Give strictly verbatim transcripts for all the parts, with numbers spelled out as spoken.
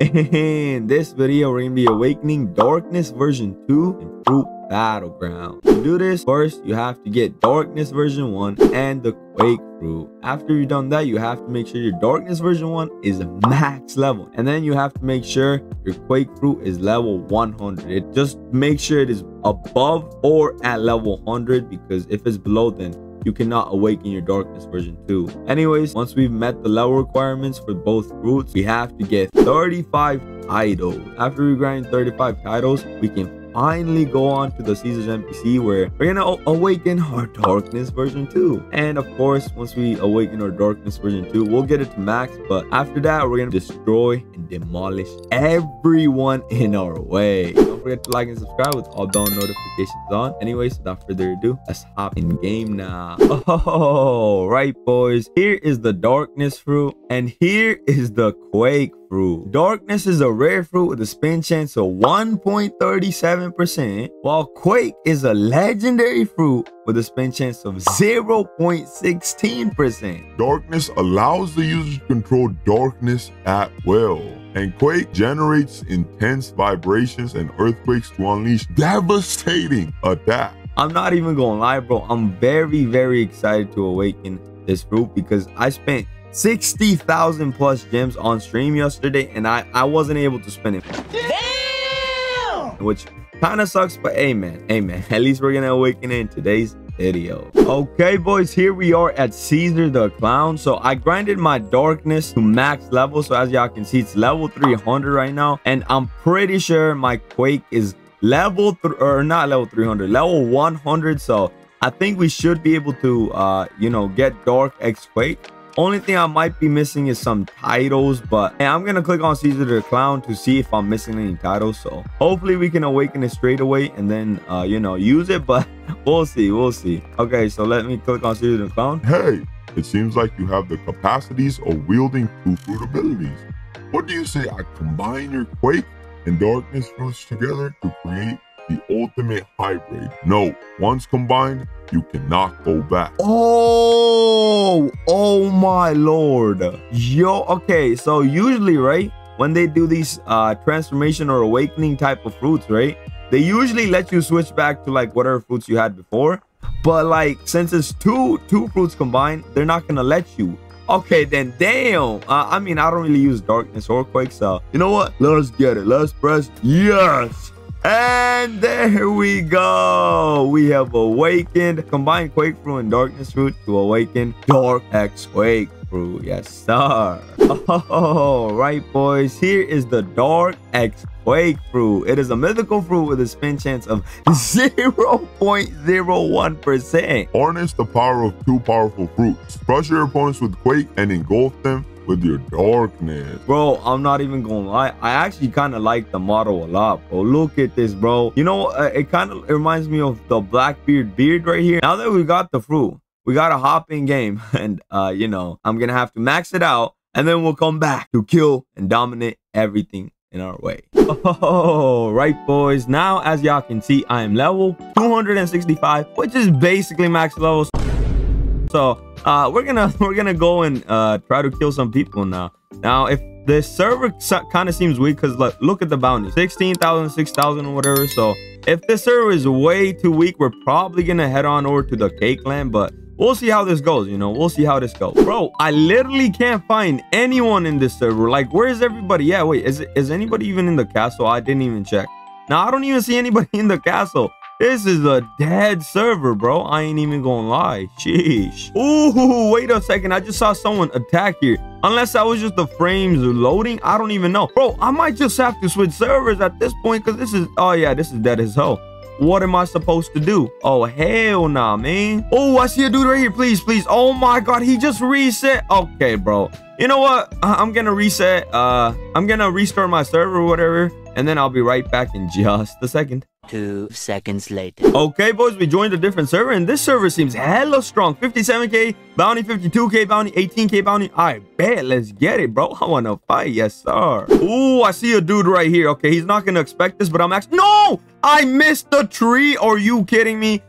In this video, we're gonna be awakening Darkness version two in Fruit Battleground. To do this, first you have to get Darkness version one and the Quake fruit. After you've done that, you have to make sure your Darkness version one is max level, and then you have to make sure your Quake fruit is level one hundred. Just make sure it is above or at level one hundred, because if it's below, then you cannot awaken your Darkness version two. Anyways, once we've met the level requirements for both fruits, we have to get thirty-five titles. After we grind thirty-five titles, we can finally go on to the Caesar's N P C, where we're gonna awaken our Darkness version two. And of course, once we awaken our Darkness version two, we'll get it to max, but after that, we're gonna destroy and demolish everyone in our way. Don't forget to like and subscribe with all bell notifications on. Anyways, without further ado, let's hop in game now. Oh, right boys, here is the Darkness fruit, and here is the Quake fruit. Darkness is a rare fruit with a spin chance of one point three seven percent, while Quake is a legendary fruit with a spin chance of zero point one six percent. Darkness allows the user to control darkness at will, and Quake generates intense vibrations and earthquakes to unleash devastating attacks. I'm not even gonna lie, bro, I'm very, very excited to awaken this fruit, because I spent sixty thousand plus gems on stream yesterday, and I, I wasn't able to spend it. Damn! Which kind of sucks, but hey man, hey man, at least we're gonna awaken it in today's video. Okay boys, here we are at Caesar the Clown. So I grinded my Darkness to max level, so as y'all can see, it's level three hundred right now, and I'm pretty sure my Quake is level th or not level three hundred, level one hundred. So I think we should be able to uh you know, get Dark X Quake. Only thing I might be missing is some titles, but hey, I'm gonna click on Caesar the Clown to see if I'm missing any titles. So hopefully we can awaken it straight away and then uh you know, use it, but we'll see, we'll see. Okay, so let me click on Caesar the Clown. Hey, it seems like you have the capacities of wielding two fruit abilities. What do you say I combine your Quake and Darkness fruits together to create the ultimate hybrid? No, once combined, you cannot go back. Oh, oh my lord. Yo, okay, so usually, right, when they do these uh transformation or awakening type of fruits, right, they usually let you switch back to like whatever fruits you had before, but like since it's two two fruits combined, they're not gonna let you. Okay then, damn. uh, I mean, I don't really use Darkness or Quake, so you know what, let's get it. Let's press yes. And there we go, we have awakened combined Quake fruit and Darkness fruit to awaken Dark X Quake fruit. Yes sir. All right boys, here is the Dark X Quake fruit. It is a mythical fruit with a spin chance of zero point zero one percent. Harness the power of two powerful fruits. Crush your opponents with Quake and engulf them with your Darkness. Bro, I'm not even gonna lie, I actually kind of like the model a lot, bro. Look at this, bro. You know, uh, it kind of reminds me of the Blackbeard beard right here. Now that we got the fruit, we got a hop in game, and uh you know, I'm gonna have to max it out, and then we'll come back to kill and dominate everything in our way. Oh, right boys, now as y'all can see, I am level two hundred sixty-five, which is basically max level. So uh we're gonna we're gonna go and uh try to kill some people now. Now if the server kind of seems weak, because look, look at the bounty, sixteen thousand, six thousand or whatever. So if this server is way too weak, we're probably gonna head on over to the Cake Land, but we'll see how this goes. You know, we'll see how this goes. Bro, I literally can't find anyone in this server. Like, where is everybody? Yeah, wait, is, is anybody even in the castle? I didn't even check. Now I don't even see anybody in the castle. This is a dead server, bro. I ain't even gonna lie. Sheesh. Ooh, wait a second. I just saw someone attack here. Unless that was just the frames loading, I don't even know. Bro, I might just have to switch servers at this point, because this is... Oh, yeah, this is dead as hell. What am I supposed to do? Oh, hell nah, man. Oh, I see a dude right here. Please, please. Oh, my God. He just reset. Okay, bro. You know what? I I'm gonna reset. Uh, I'm gonna restart my server or whatever, and then I'll be right back in just a second. Two seconds later. Okay boys, we joined a different server, and this server seems hella strong. Fifty-seven K bounty, fifty-two K bounty, eighteen K bounty. I bet. Let's get it, bro. I want to fight. Yes sir. Oh, I see a dude right here. Okay, he's not gonna expect this, but I'm actually... No, I missed the tree. Are you kidding me?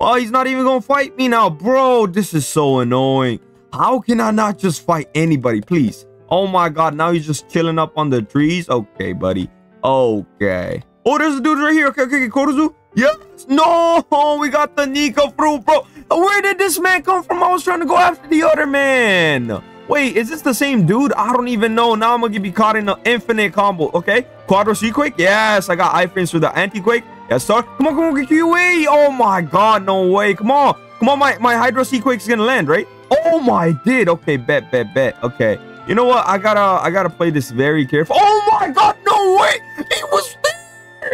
Oh, he's not even gonna fight me now, bro. This is so annoying. How can I not just fight anybody? Please. Oh my god, now he's just chilling up on the trees. Okay, buddy. Okay. Oh, there's a dude right here. Okay, okay, okay. Kurozu. Yes. No, we got the Nika fruit, bro. Where did this man come from? I was trying to go after the other man. Wait, is this the same dude? I don't even know. Now I'm gonna be caught in an infinite combo. Okay, Quadra Seaquake. Yes, I got iframes for the anti-quake. Yes, sir. Come on, come on, get you away. Oh my god, no way. Come on, come on. My my Hydro Seaquake's gonna land, right? Oh my, did. Okay, bet, bet, bet. Okay, you know what? I gotta I gotta play this very careful. Oh my god, no way. He was.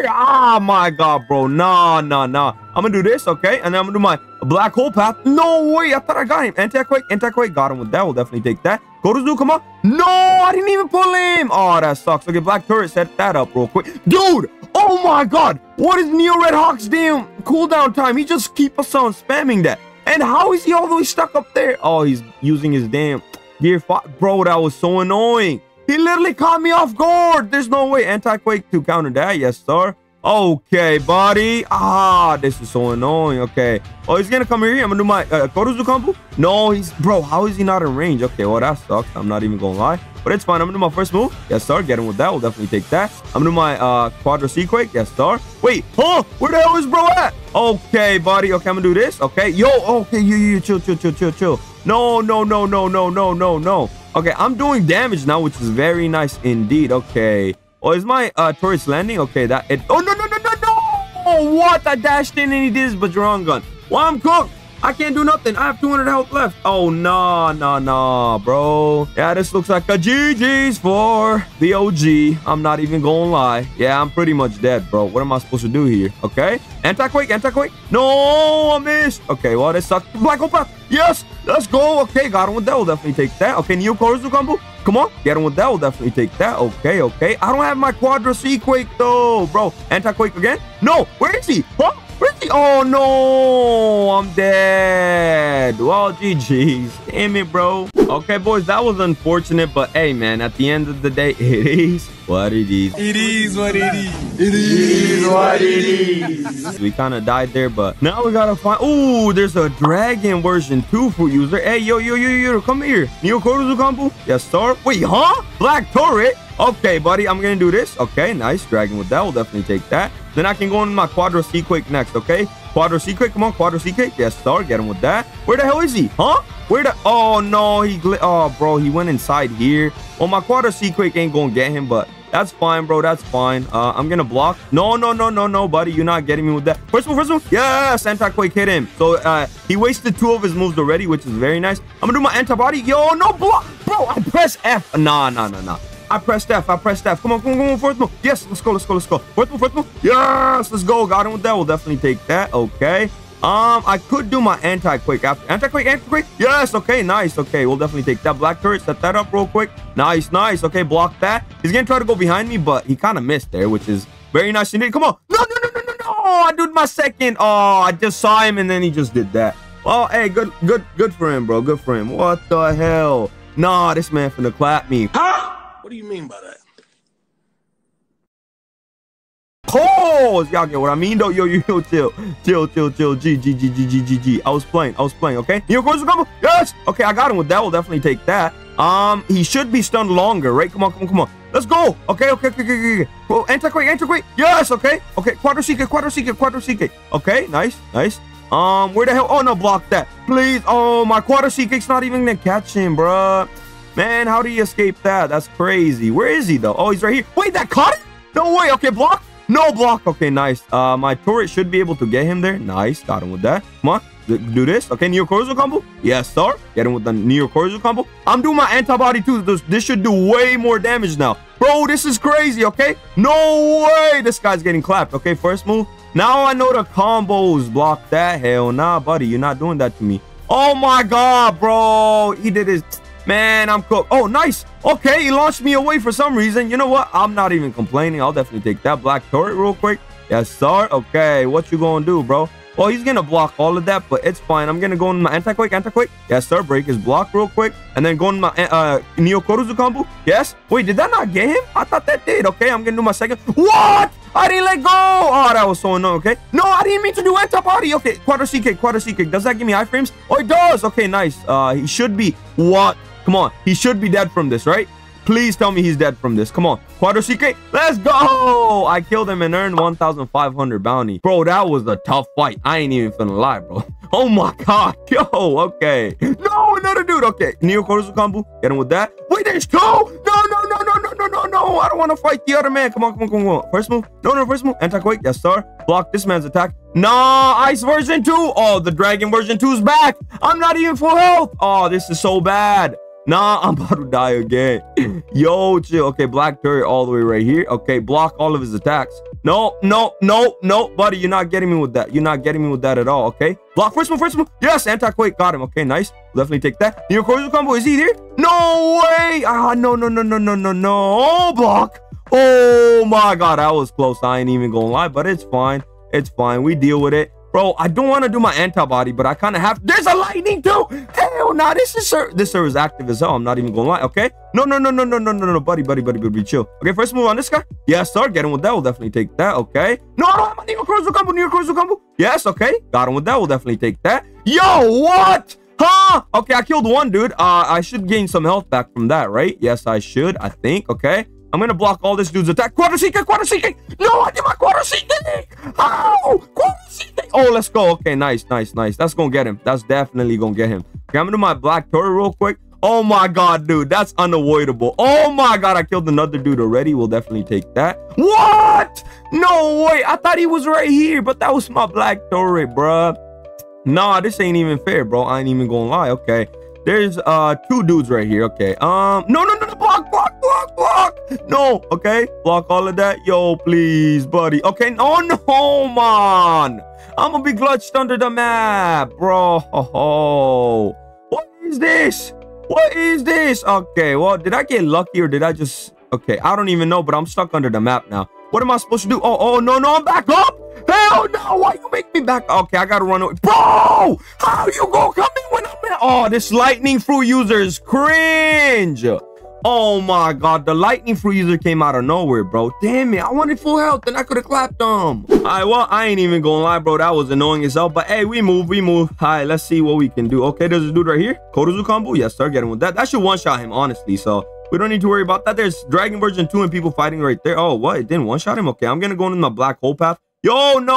Ah, my god, bro. Nah, nah, nah. I'm gonna do this, okay? And then I'm gonna do my black hole path. No way. I thought I got him. Anti-quake, anti-quake. Got him with that. We'll definitely take that. Kurozu, come on. No, I didn't even pull him. Oh, that sucks. Okay, black turret, set that up real quick. Dude, oh my god. What is Neo Red Hawk's damn cooldown time? He just keep us on spamming that. And how is he all the way stuck up there? Oh, he's using his damn gear five. Bro, that was so annoying. He literally caught me off guard. There's no way. Anti-quake to counter that. Yes, sir. Okay, buddy. Ah, this is so annoying. Okay. Oh, he's going to come here. I'm going to do my uh, Kurozu combo. No, he's... Bro, how is he not in range? Okay, well, that sucks. I'm not even going to lie. But it's fine. I'm going to do my first move. Yes, sir. Get him with that. We'll definitely take that. I'm going to do my uh, Quadra Seaquake. Yes, sir. Wait. Huh? Where the hell is bro at? Okay, buddy. Okay, I'm going to do this. Okay. Yo. Okay. You, you, chill, chill, chill, chill, chill. No, no, no, no, no, no, no, no. Okay, I'm doing damage now, which is very nice indeed. Okay. Oh, is my uh, turret's landing? Okay, that... It, oh, no, no, no, no, no! Oh, what? I dashed in and he did his Bajoran gun. Well, I'm cooked. I can't do nothing. I have two hundred health left. Oh, nah, nah, nah, bro. Yeah, this looks like a G G's for the O G. I'm not even gonna lie. Yeah, I'm pretty much dead, bro. What am I supposed to do here? Okay. Anti-quake, anti-quake. No, I missed. Okay, well, this sucks. Black Hole Path. Yes, let's go. Okay, got him with that. We'll definitely take that. Okay, Neo Kurozu Combo. Come on, get him with that. We'll definitely take that. Okay, okay. I don't have my Quadra Seaquake, though, bro. Anti-quake again? No, where is he? Huh? Really? Oh, no, I'm dead. Well, G G's. Damn it, bro. Okay, boys, that was unfortunate, but hey, man, at the end of the day, it is what it is. It is what it is. It is what it is. We kind of died there, but now we got to find... Ooh, there's a dragon version two for user. Hey, yo, yo, yo, yo, come here. Neo Kurozu Combo? Yes, sir. Wait, huh? Black Turret? Okay, buddy, I'm gonna do this. Okay, nice. Dragon with that. We'll definitely take that. Then I can go into my Quadra Seaquake next, okay? Quadra Seaquake, come on, Quadra Seaquake. Yes, sir. Get him with that. Where the hell is he? Huh? Where the... Oh, no. He... Oh, bro, he went inside here. Well, my Quadra Seaquake ain't gonna get him, but that's fine, bro. That's fine. Uh, I'm gonna block. No, no, no, no, no, buddy. You're not getting me with that. First move, first move. Yes, anti-quake hit him. So, uh, he wasted two of his moves already, which is very nice. I'm gonna do my antibody. Yo, no, block. Bro, I press F. Nah, nah, nah, nah. I pressed F. I pressed F. Come on, come on, come on. Fourth move. Yes, let's go, let's go, let's go. Fourth move, fourth move. Yes, let's go. Got him with that. We'll definitely take that. Okay. Um, I could do my anti-quake after. Anti-quake, anti-quake. Yes, okay, nice. Okay, we'll definitely take that. Black turret, set that up real quick. Nice, nice. Okay, block that. He's gonna try to go behind me, but he kind of missed there, which is very nice indeed. Come on. No, no, no, no, no, no. Oh, I did my second. Oh, I just saw him, and then he just did that. Oh, hey, good, good, good for him, bro. Good for him. What the hell? Nah, this man finna clap me. Huh? What do you mean by that? Pause! Y'all get what I mean though? Yo, yo, yo, chill. Chill, chill, chill. G, G, G, G, G, G, G. I was playing. I was playing, okay? Neo Kurozu Combo? Yes! Okay, I got him with that. We'll definitely take that. Um, he should be stunned longer, right? Come on, come on, come on. Let's go! Okay, okay, okay, okay, okay. Well, anti-quake, anti-quake. Yes, okay. Okay, Quadra Seaquake, Quadra Seaquake, Quadra Seaquake. Okay, nice, nice. Um, where the hell? Oh, no, block that. Please. Oh, my Quadra Seaquake's not even gonna catch him, bruh. Man, how do you escape that? That's crazy. Where is he, though? Oh, he's right here. Wait, that caught it? No way. Okay, block. No block. Okay, nice. Uh, my turret should be able to get him there. Nice. Got him with that. Come on. Do this. Okay, Neo Kurozu Combo. Yes, sir. Get him with the Neo Kurozu Combo. I'm doing my antibody, too. This, this should do way more damage now. Bro, this is crazy, okay? No way. This guy's getting clapped. Okay, first move. Now I know the combos. Block that. Hell nah, buddy. You're not doing that to me. Oh, my God, bro. He did his... Man, I'm cooked. Oh, nice. Okay, he launched me away for some reason. You know what? I'm not even complaining. I'll definitely take that black turret real quick. Yes, sir. Okay, what you gonna do, bro? Well, he's gonna block all of that, but it's fine. I'm gonna go in my anti-quake, anti-quake. Yes, sir. Break his block real quick. And then go in my uh, Neo Kurozu Combo. Yes. Wait, did that not get him? I thought that did. Okay, I'm gonna do my second. What? I didn't let go. Oh, that was so annoying. Okay. No, I didn't mean to do anti-body. Okay, Quadra Seaquake, Quadra Seaquake. Does that give me iframes? Oh, it does. Okay, nice. Uh, he should be... What? Come on, he should be dead from this, right? Please tell me he's dead from this. Come on. Quadra Seaquake. Let's go. I killed him and earned one thousand five hundred bounty. Bro, that was a tough fight. I ain't even finna lie, bro. Oh my god. Yo, okay. No, another dude. Okay. Neo Kurozu Combo. Get him with that. Wait, there's two. No, no, no, no, no, no, no, no. I don't want to fight the other man. Come on, come on, come on. First move. No, no, first move. Anti-Quake. Yes, sir. Block this man's attack. Nah, ice version two. Oh, the dragon version two is back. I'm not even full health. Oh, this is so bad. Nah, I'm about to die again. Yo, chill. Okay, Black Turret all the way right here. Okay, block all of his attacks. No, no, no, no, buddy. You're not getting me with that. You're not getting me with that at all, okay? Block first one, first one. Yes, Anti-Quake. Got him. Okay, nice. Definitely take that. Neo Kurozu Combo. Is he there? No way. Ah, no, no, no, no, no, no, no. Oh, block. Oh, my God. That was close. I ain't even gonna lie, but it's fine. It's fine. We deal with it. Bro, I don't want to do my antibody, but I kind of have. There's a lightning too. Hell nah, this is ser this server is active as hell. I'm not even gonna lie. Okay, no, no, no, no, no, no, no, no, buddy, buddy, buddy, buddy, chill. Okay, first move on this guy. Yes, sir. Get him with that. We'll definitely take that. Okay. No, no, I'm a Neo Kurozu Combo. Neo Kurozu Combo. Yes. Okay. Got him with that. We'll definitely take that. Yo, what? Huh? Okay, I killed one dude. Uh, I should gain some health back from that, right? Yes, I should. I think. Okay. I'm gonna block all this dude's attack. Quadra Seaquake, Quadra Seaquake. No, I did my Quadra Seaquake. How? Quadra Seaquake. Oh, let's go. Okay, nice, nice, nice. That's gonna get him. That's definitely gonna get him. Okay, I'm gonna do my Black Turret real quick. Oh my god, dude, that's unavoidable. Oh my god, I killed another dude already. We'll definitely take that. What? No way. I thought he was right here, but that was my Black Turret, bruh. Nah, this ain't even fair, bro. I ain't even gonna lie. Okay, there's uh two dudes right here. Okay, um, no, no, no, no, block, block. Block. No, okay, block all of that. Yo, please, buddy. Okay, no, no, man, I'm gonna be glitched under the map, bro. Oh, what is this? What is this? Okay, well, did I get lucky or did I just... okay, I don't even know, but I'm stuck under the map now. What am I supposed to do? Oh, oh, no, no, I'm back up. Hell no, why you make me back? Okay, I gotta run away. Bro, how you gonna come in when I'm in? Oh, this lightning fruit user is cringe. Oh my god, the lightning fruit user came out of nowhere, bro. Damn it, I wanted full health and I could have clapped them. All right, well, I ain't even gonna lie, bro. That was annoying as hell, but hey, we move, we move. All right, let's see what we can do. Okay, there's a dude right here. Kurozu Combo. Yes, sir. Get him with that. That should one-shot him, honestly, so we don't need to worry about that. There's Dragon Version two and people fighting right there. Oh, what? It didn't one-shot him? Okay, I'm gonna go into my Black Hole Path. Yo, no!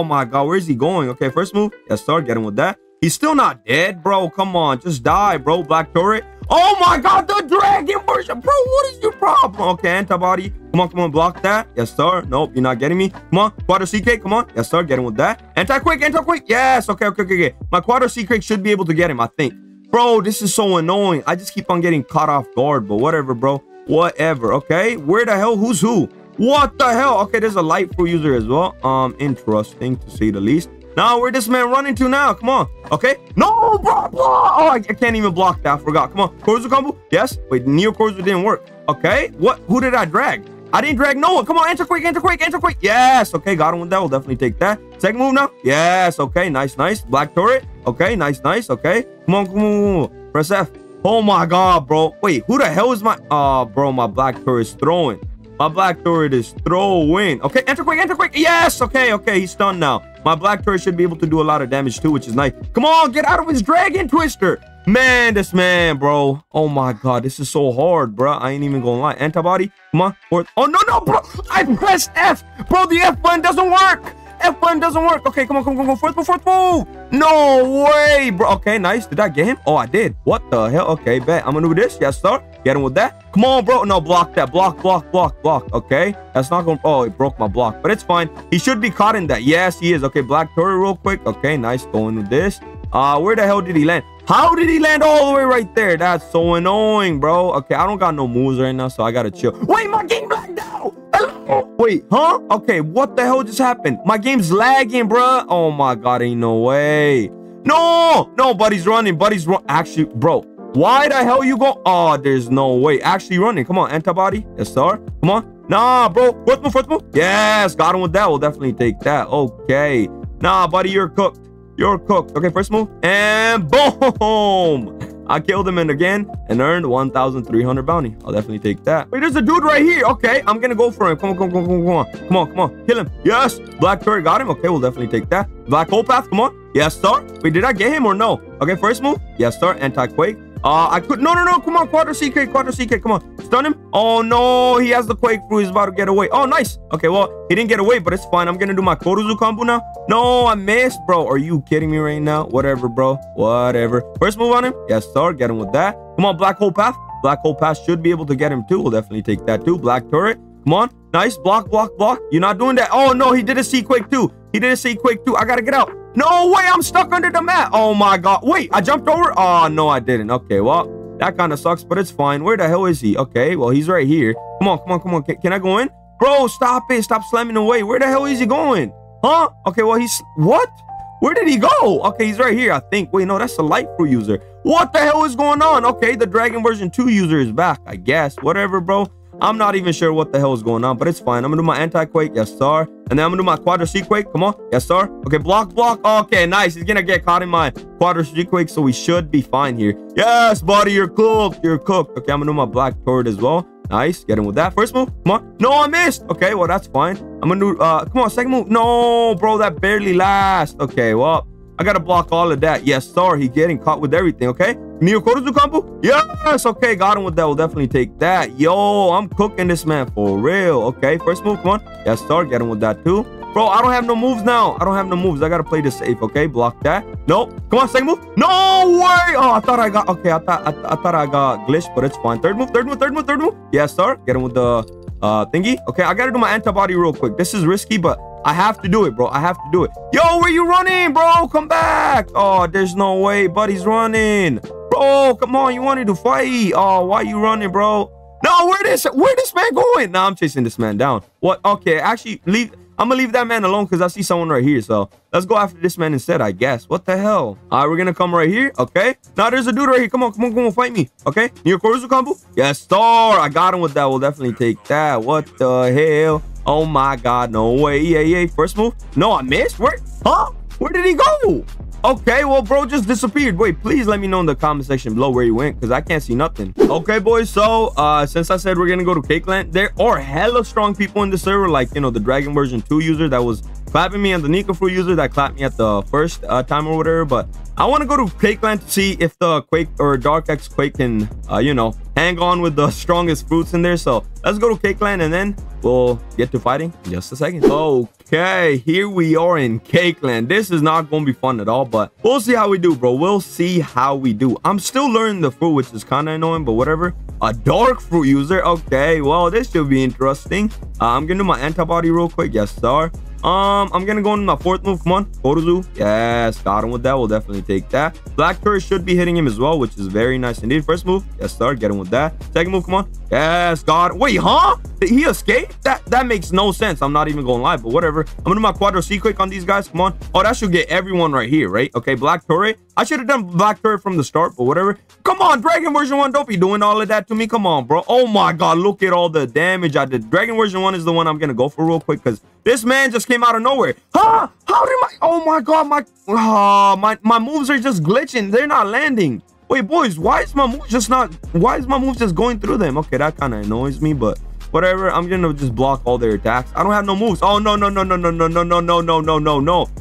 Oh my god, where is he going? Okay, first move. Yes, sir. Get him with that. He's still not dead, bro. Come on, just die, bro. Black Turret. Oh my god, the dragon version. Bro, what is your problem? Okay, antibody. Come on, come on, block that. Yes, sir. Nope, you're not getting me. Come on, Quadra Seaquake. Come on. Yes, sir. Get him with that. Anti-Quake, Anti-Quake. Yes. Okay, okay, okay, okay. My Quadra Seaquake should be able to get him, I think. Bro, this is so annoying. I just keep on getting caught off guard, but whatever, bro. Whatever. Okay. Where the hell? Who's who? What the hell? Okay, there's a light fruit user as well. Um, interesting to say the least. Now, where'd this man running to now? Come on. Okay. No, bro, bro. Oh, I, I can't even block that. I forgot. Come on. Kurozu Combo. Yes. Wait, Neo Kurozu didn't work. Okay. What? Who did I drag? I didn't drag no one. Come on. Anti-Quake, Anti-Quake, Anti-Quake. Yes. Okay. Got him with that. We'll definitely take that. Second move now. Yes. Okay. Nice, nice. Black Turret. Okay. Nice, nice. Okay. Come on. Come on. Come on. Press F. Oh, my God, bro. Wait, who the hell is my... oh, bro, my Black Turret is throwing. My Black Turret is throwing. Okay. Anti-Quake, Anti-Quake. Yes. Okay. Okay. He's stunned now. My Black Turret should be able to do a lot of damage too, which is nice. Come on, get out of his Dragon Twister. Man, this man, bro. Oh my god, this is so hard, bro. I ain't even gonna lie. Antibody, come on. Or, oh, no, no, bro. I pressed F. Bro, the F button doesn't work. F button doesn't work. Okay, come on, come on, come on. Fourth move, fourth move. No way, bro. Okay, nice. Did I get him? Oh, I did. What the hell? Okay, bet. I'm gonna do this. Yes, sir. Get him with that. Come on, bro. No, block that. Block, block, block, block. Okay. That's not gonna... oh, it broke my block, but it's fine. He should be caught in that. Yes, he is. Okay, Black Turret real quick. Okay, nice going with this. Uh, where the hell did he land? How did he land all the way right there? That's so annoying, bro. Okay, I don't got no moves right now, so I gotta chill. Wait, my game blacked out. Wait, huh? Okay, what the hell just happened? My game's lagging, bruh. Oh my god, ain't no way. No, no, buddy's running, buddy's run. Actually, bro, why the hell you go? Oh, there's no way. Actually running. Come on, antibody. Yes, sir. Come on. Nah, bro. Fourth move, fourth move. Yes, got him with that. We'll definitely take that. Okay. Nah, buddy, you're cooked. You're cooked. Okay, first move. And boom. I killed him and again and earned one thousand three hundred bounty. I'll definitely take that. Wait, there's a dude right here. Okay, I'm gonna go for him. Come on, come on, come on, come on. Come on, come on. Kill him. Yes. Black Turret got him. Okay, we'll definitely take that. Black Hole Path. Come on. Yes, sir. Wait, did I get him or no? Okay, first move. Yes, sir. Anti-Quake. Uh, I could... No, no, no. Come on, Quadra Seaquake, Quadra Seaquake. Come on. Stun him. Oh, no. He has the Quake Fruit. He's about to get away. Oh, nice. Okay, well, he didn't get away, but it's fine. I'm going to do my Kurozu Combo now. No, I missed, bro. Are you kidding me right now? Whatever, bro. Whatever. First move on him. Yes, sir. Get him with that. Come on, Black Hole Path. Black Hole Path should be able to get him, too. We'll definitely take that, too. Black Turret. Come on. Nice. Block, block, block. You're not doing that. Oh, no. He did a Seaquake, too. He did a Seaquake, too. I got to get out. No way, I'm stuck under the mat. Oh my god. Wait, I jumped over. Oh no, I didn't. Okay, well, that kind of sucks, but it's fine. Where the hell is he? Okay, well, he's right here. Come on, come on, come on. Can, can I go in? Bro, stop it. Stop slamming away. Where the hell is he going? Huh? Okay, well, he's... What? Where did he go? Okay, he's right here, I think. Wait, no, that's a light fruit user. What the hell is going on? Okay, the Dragon version two user is back, I guess. Whatever, bro. I'm not even sure what the hell is going on, but it's fine. I'm gonna do my anti-quake, yes sir, and then I'm gonna do my Quadra Seaquake. Come on, yes sir. Okay, block, block. Okay, nice. He's gonna get caught in my Quadra Seaquake, so we should be fine here. Yes, buddy, you're cooked. You're cooked. Okay, I'm gonna do my Black Turret as well. Nice, get him with that. First move, come on. No, I missed. Okay, well that's fine. I'm gonna do. Uh, come on, second move. No, bro, that barely lasts. Okay, well. I gotta block all of that. Yes, sir. He getting caught with everything, okay? Neo Kurozu Combo? Yes! Okay, got him with that. We'll definitely take that. Yo, I'm cooking this man for real. Okay, first move, come on. Yes, sir. Get him with that too. Bro, I don't have no moves now. I don't have no moves. I gotta play this safe, okay? Block that. No. Come on, second move. No way! Oh, I thought I got... Okay, I thought I, th I thought I got glitched, but it's fine. Third move, third move, third move, third move. Yes, sir. Get him with the uh, thingy. Okay, I gotta do my antibody real quick. This is risky, but... I have to do it, bro. I have to do it. Yo, where you running, bro? Come back. Oh, there's no way, buddy's running. Bro, come on. You wanted to fight. Oh, why you running, bro? No, where this where this man going? Nah, I'm chasing this man down. What? Okay, actually, leave. I'm gonna leave that man alone because I see someone right here. So let's go after this man instead, I guess. What the hell? All right, we're gonna come right here. Okay. Now there's a dude right here. Come on, come on, come on, fight me. Okay. Neo Kurozu Combo. Yes, sir. I got him with that. We'll definitely take that. What the hell? Oh my god, no way. Yeah, yeah. First move. No, I missed. Where? Huh? Where did he go? Okay, well, bro just disappeared. Wait, please let me know in the comment section below where he went because I can't see nothing. Okay, boys, so uh since I said we're gonna go to Cake Land, there are hella strong people in the server, like, you know, the Dragon version two user that was clapping me and the Nika Fruit user that clapped me at the first uh, time or whatever. But I want to go to Cake Land to see if the Quake or Dark X Quake can, uh, you know, hang on with the strongest fruits in there. So let's go to Cake Land and then we'll get to fighting in just a second. Okay, here we are in Cake Land. This is not going to be fun at all, but we'll see how we do, bro. We'll see how we do. I'm still learning the fruit, which is kind of annoying, but whatever. A dark fruit user. Okay, well, this should be interesting. Uh, I'm going to do my antibody real quick. Yes, sir. Um, I'm gonna go on my fourth move. Come on, Kurozu. Yes, got him with that. We'll definitely take that. Black Turret should be hitting him as well, which is very nice indeed. First move, yes, sir. Get him with that. Second move, come on. Yes, got him. Wait, huh? Did he escape? That that makes no sense. I'm not even going live, but whatever. I'm gonna do my Quadra Seaquake on these guys. Come on. Oh, that should get everyone right here, right? Okay, Black Turret. I should have done Black Turret from the start, but whatever. Come on, Dragon version one. Don't be doing all of that to me. Come on, bro. Oh my god, look at all the damage I did. Dragon version one is the one I'm gonna go for real quick because this man just came out of nowhere. Huh? How did my... Oh, my God. My, oh, my my moves are just glitching. They're not landing. Wait, boys. Why is my moves just not... Why is my moves just going through them? Okay, that kind of annoys me, but whatever. I'm going to just block all their attacks. I don't have no moves. Oh, no, no, no, no, no, no, no, no, no, no, no, no, no.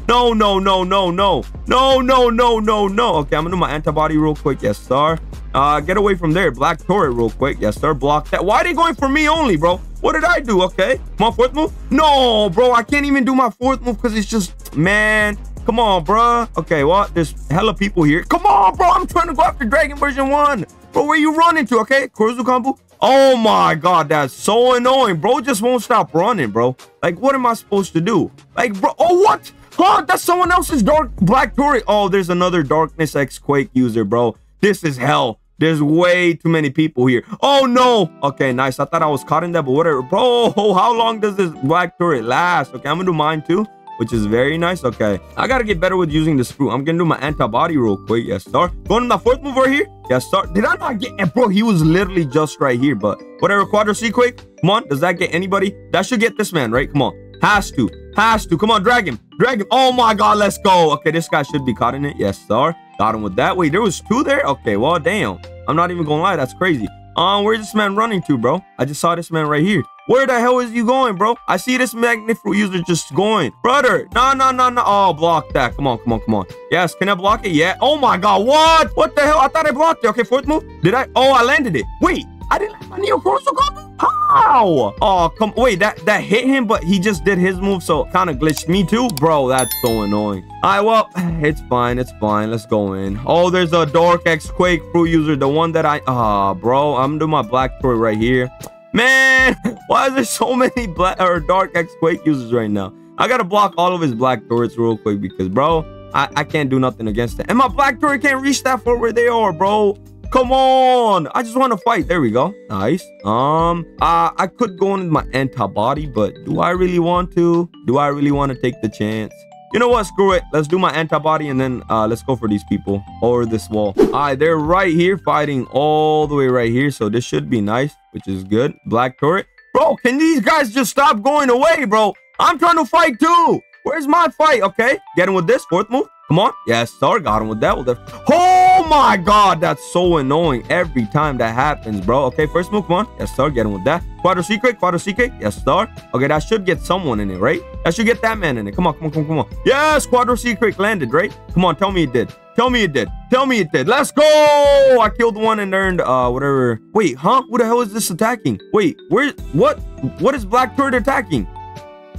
No, no, no, no, no. No, no, no, no, no. Okay, I'm going to do my antibody real quick. Yes, sir. Uh, get away from there. Black Turret real quick. Yes, sir. Block that. Why are they going for me only, bro? What did I do? Okay. Come on, fourth move. No, bro. I can't even do my fourth move because it's just... Man. Come on, bro. Okay, well, there's hella people here. Come on, bro. I'm trying to go after Dragon version one. Bro, where you running to? Okay. Kurozu Combo. Oh, my God. That's so annoying. Bro just won't stop running, bro. Like, what am I supposed to do? Like, bro... Oh, what? Huh? That's someone else's dark Black Turret. Oh, there's another Darkness X Quake user, bro. This is hell. There's way too many people here. Oh, no. Okay, nice. I thought I was caught in that, but whatever. Bro, how long does this Black Turret last? Okay, I'm going to do mine too, which is very nice. Okay, I got to get better with using this fruit. I'm going to do my antibody real quick. Yes, sir. Going to my fourth move right here. Yes, sir. Did I not get it? Bro, he was literally just right here, but whatever. Quadra Seaquake. Come on. Does that get anybody? That should get this man, right? Come on. Has to. Has to. Come on, drag him. Drag him. Oh, my God. Let's go. Okay, this guy should be caught in it. Yes, sir. Got him with that. Wait, there was two there? Okay, well, damn. I'm not even gonna lie. That's crazy. Um, where's this man running to, bro? I just saw this man right here. Where the hell is you going, bro? I see this magnet fruit user just going. Brother, no, no, no, no. Oh, block that. Come on, come on, come on. Yes, can I block it? Yeah. Oh my God, what? What the hell? I thought I blocked it. Okay, fourth move. Did I? Oh, I landed it. Wait, I didn't land my Neo Kurozu Combo? How? Oh, come. Wait, that, that hit him, but he just did his move, so kind of glitched me too. Bro, that's so annoying. All right, well, it's fine. It's fine. Let's go in. Oh, there's a Dark X Quake fruit user. The one that I... Ah, oh, bro, I'm doing my Black Turret right here. Man, why is there so many black or Dark X Quake users right now? I gotta block all of his Black Turrets real quick because, bro, I, I can't do nothing against them. And my Black Turret can't reach that far where they are, bro. Come on. I just want to fight. There we go. Nice. Um, uh, I could go in with my antibody, but do I really want to? Do I really want to take the chance? You know what? Screw it. Let's do my antibody and then uh, let's go for these people or this wall. All right, they're right here fighting all the way right here. So this should be nice, which is good. Black Turret. Bro, can these guys just stop going away, bro? I'm trying to fight too. Where's my fight? Okay, get him with this. Fourth move. Come on. Yes, sir. Got him with that. With that. Oh my God. That's so annoying every time that happens, bro. Okay, first move. Come on. Yes, sir. Get him with that. Quadra Seaquake. Quadra Seaquake. Yes, sir. Okay, that should get someone in it, right? I should get that man in it. Come on, come on, come on, come on. Yes, Quadra Seaquake landed, right? Come on, tell me it did. Tell me it did. Tell me it did. Let's go! I killed one and earned uh whatever. Wait, huh? Who the hell is this attacking? Wait, where? What? What is Black Turret attacking?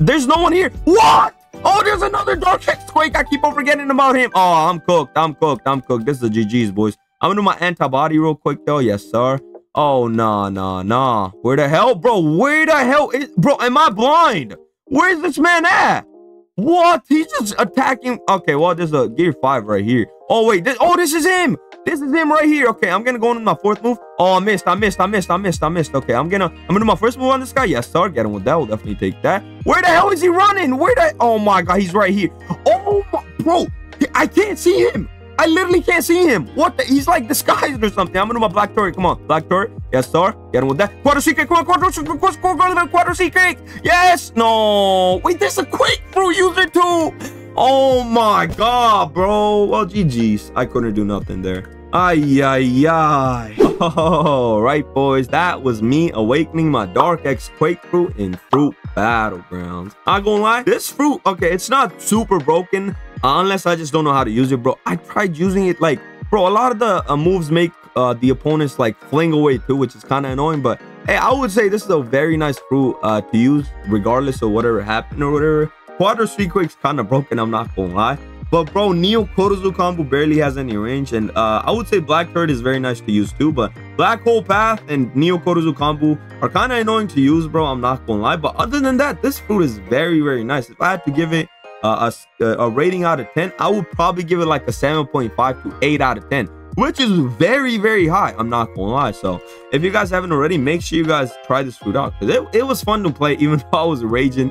There's no one here. What? Oh, there's another Dark X Quake. I keep on forgetting about him. Oh, I'm cooked. I'm cooked. I'm cooked. This is the G G's, boys. I'm gonna do my antibody real quick though. Yes, sir. Oh nah, nah, nah. Where the hell, bro? Where the hell is, bro? Am I blind? Where is this man at? What? He's just attacking. Okay, well, there's a Gear Five right here. Oh, wait. This, oh, this is him. This is him right here. Okay, I'm going to go into my fourth move. Oh, I missed. I missed. I missed. I missed. I missed. Okay, I'm going to I'm gonna do my first move on this guy. Yes, sir. Get him with that. We'll definitely take that. Where the hell is he running? Where the... Oh, my God. He's right here. Oh, my... Bro, I can't see him. I literally can't see him. What the? He's like disguised or something. I'm going to do my Black Turret. Come on. Black Turret. Yes, sir. Get him with that. Quadra Seaquake. Come on. Quadra Seaquake. Quadra Seaquake. Yes. No. Wait, there's a Quake Fruit user too. Oh, my God, bro. Well, G G's. I couldn't do nothing there. Ay, ay, ay. Oh, right, boys. That was me awakening my Dark X Quake fruit in Fruit Battlegrounds. Not gonna lie, this fruit, okay, it's not super broken. Uh, unless I just don't know how to use it, bro. I tried using it like, bro, a lot of the uh, moves make uh, the opponents like fling away too, which is kind of annoying. But hey, I would say this is a very nice fruit uh, to use regardless of whatever happened or whatever. Quadra Seaquake's kind of broken, I'm not gonna lie. But bro, Neo Kurozu Combo barely has any range. And uh, I would say Black Turret is very nice to use too. But Black Hole Path and Neo Kurozu Combo are kind of annoying to use, bro. I'm not gonna lie. But other than that, this fruit is very, very nice. If I had to give it uh, a, a rating out of ten, I would probably give it like a seven point five to eight out of ten. Which is very, very high. I'm not gonna lie. So if you guys haven't already, make sure you guys try this fruit out. Because it, it was fun to play, even though I was raging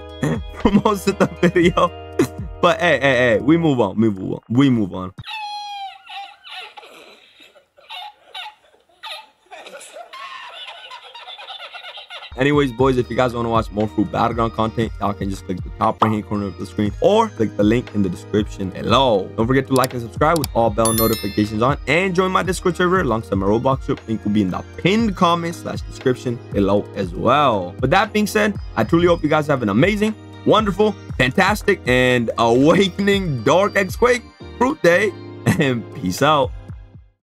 for most of the video. But hey, hey, hey, we move on. We move on. We move on. Anyways, boys, if you guys want to watch more Fruit Battleground content, y'all can just click the top right hand corner of the screen or click the link in the description below. Don't forget to like and subscribe with all bell notifications on, and join my Discord server alongside my Roblox group. Link will be in the pinned comment slash description below as well. With that being said, I truly hope you guys have an amazing, wonderful, fantastic, and awakening Dark X Quake fruit day, and peace out.